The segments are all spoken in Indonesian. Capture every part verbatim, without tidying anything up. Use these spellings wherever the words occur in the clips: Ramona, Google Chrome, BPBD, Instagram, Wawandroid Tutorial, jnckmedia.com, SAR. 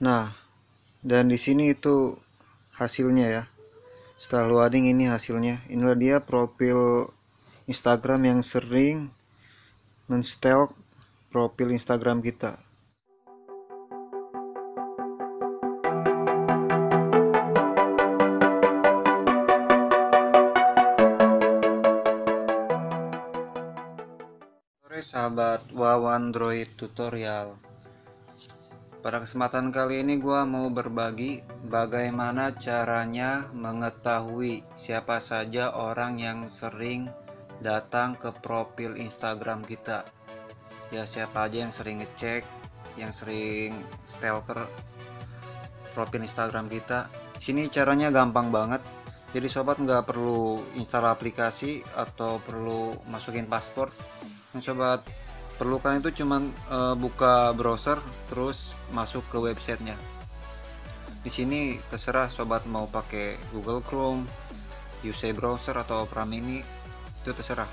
Nah, dan di sini itu hasilnya ya. Setelah loading ini hasilnya. Inilah dia profil Instagram yang sering men-stalk profil Instagram kita. Sore sahabat Wawandroid Tutorial. Pada kesempatan kali ini gua mau berbagi bagaimana caranya mengetahui siapa saja orang yang sering datang ke profil Instagram kita. Ya, siapa aja yang sering ngecek, yang sering stalker profil Instagram kita. Sini caranya gampang banget. Jadi sobat nggak perlu install aplikasi atau perlu masukin paspor. Nah, sobat perlukan itu cuman e, buka browser terus masuk ke websitenya. Di sini terserah sobat mau pakai Google Chrome, U C browser atau Opera Mini, itu terserah.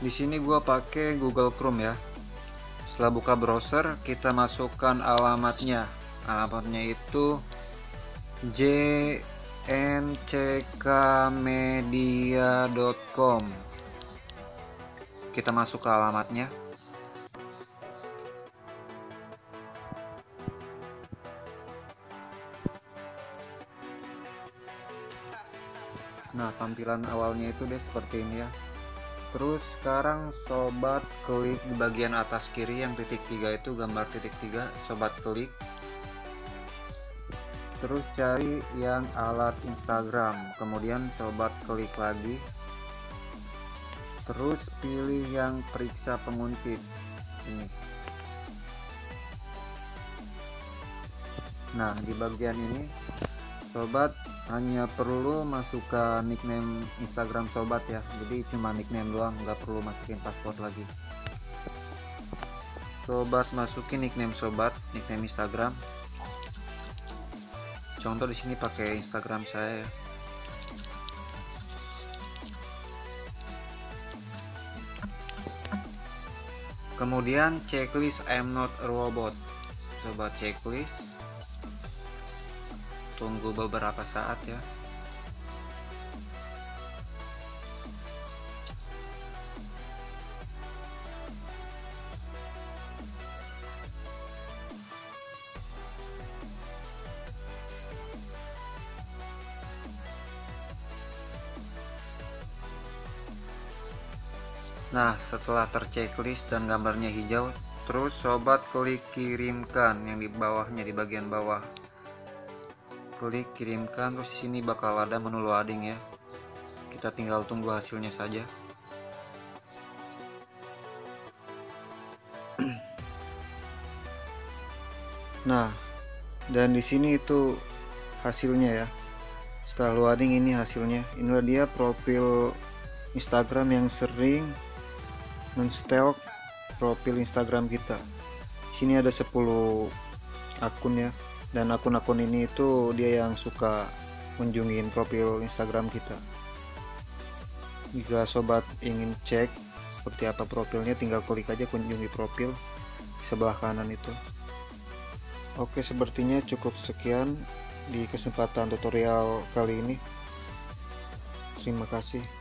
Di sini gua pakai Google Chrome ya. Setelah buka browser kita masukkan alamatnya. Alamatnya itu j n c k media dot com. Kita masuk ke alamatnya. Nah, tampilan awalnya itu deh seperti ini ya. Terus sekarang sobat klik di bagian atas kiri yang titik tiga itu, gambar titik tiga, sobat klik. Terus cari yang alat Instagram, kemudian sobat klik lagi. Terus pilih yang periksa penguntit ini. Nah, di bagian ini sobat hanya perlu masukkan nickname Instagram sobat ya. Jadi cuma nickname doang, nggak perlu masukin password lagi. Sobat masukin nickname sobat, nickname Instagram. Contoh di sini pakai Instagram saya ya. Kemudian checklist I'm not a robot. Sobat checklist. Tunggu beberapa saat ya. Nah, setelah terchecklist dan gambarnya hijau, terus sobat klik kirimkan yang di bawahnya, di bagian bawah. Klik kirimkan, terus di sini bakal ada menu loading ya. Kita tinggal tunggu hasilnya saja. Nah, dan di sini itu hasilnya ya. Setelah loading ini hasilnya. Inilah dia profil Instagram yang sering men-stalk profil Instagram kita. Sini ada sepuluh akun ya, dan akun-akun ini itu dia yang suka kunjungin profil Instagram kita. Jika sobat ingin cek seperti apa profilnya, tinggal klik aja kunjungi profil di sebelah kanan itu. Oke, sepertinya cukup sekian di kesempatan tutorial kali ini. Terima kasih.